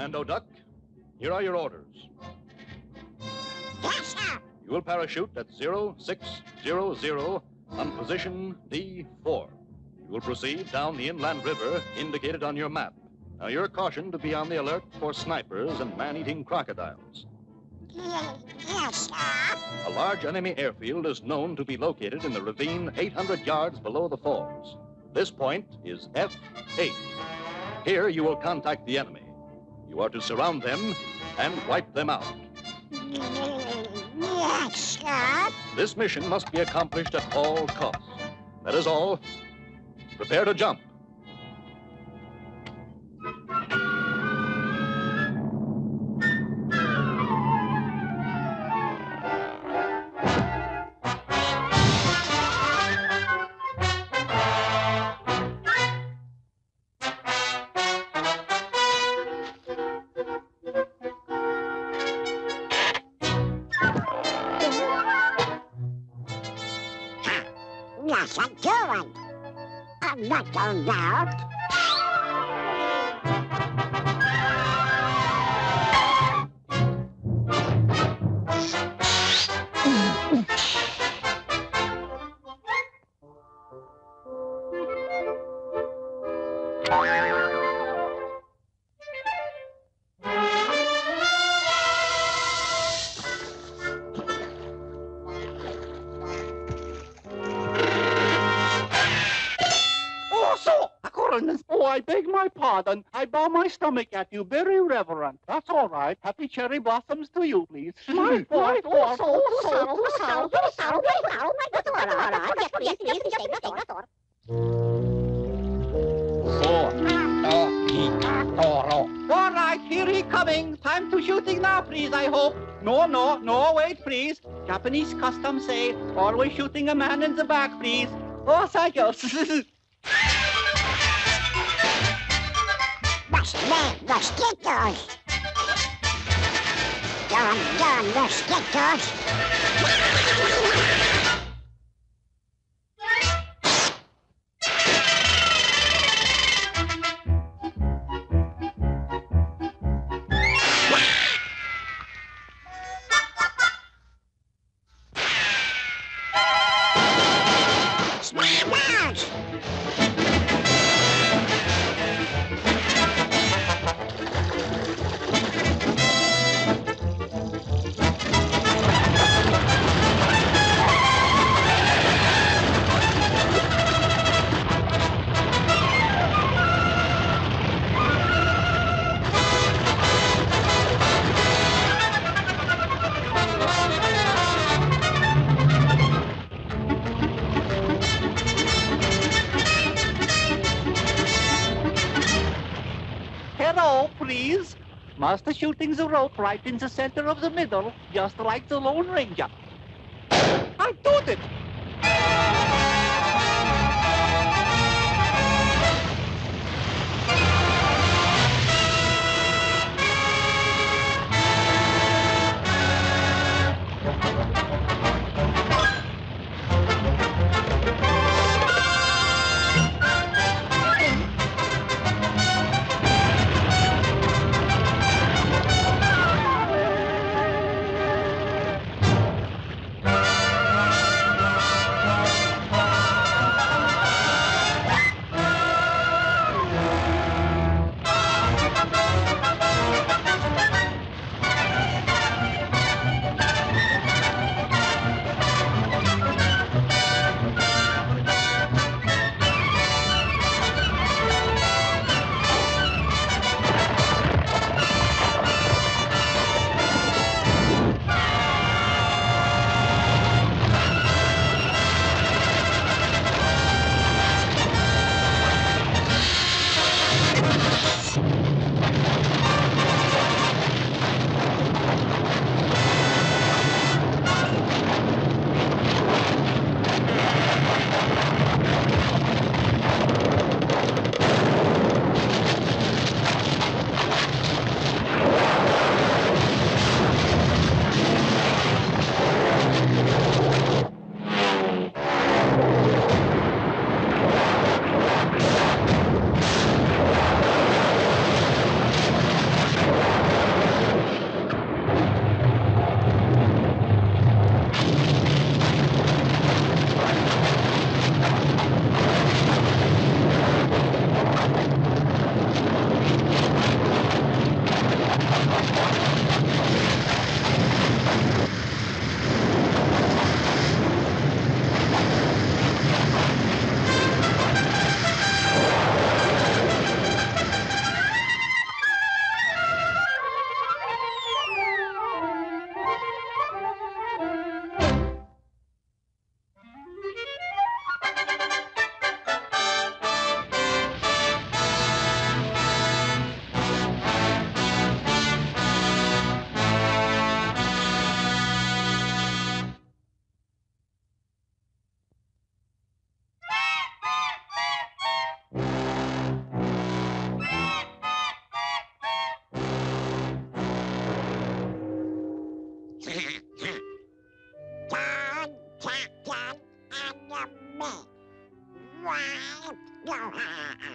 Commando Duck, here are your orders. Yes, sir. You will parachute at 0600 on position D4. You will proceed down the inland river indicated on your map. Now, you're cautioned to be on the alert for snipers and man-eating crocodiles. Yes, sir. A large enemy airfield is known to be located in the ravine 800 yards below the falls. This point is F8. Here you will contact the enemy. You are to surround them and wipe them out. Yes, sir. This mission must be accomplished at all costs. That is all. Prepare to jump. What's I doing? I'm not going out. Oh, I beg my pardon. I bow my stomach at you, very reverend. That's all right. Happy cherry blossoms to you, please. My fault. All right, here he coming. Time to shooting now, please, I hope. No, wait, please. Japanese customs say, always shooting a man in the back, please. Oh, psycho. Mosquitoes! Darn mosquitoes! Smiles! Hello, please. Master shooting the rope right in the center of the middle, just like the Lone Ranger. I did it! Captain and me. Why go high?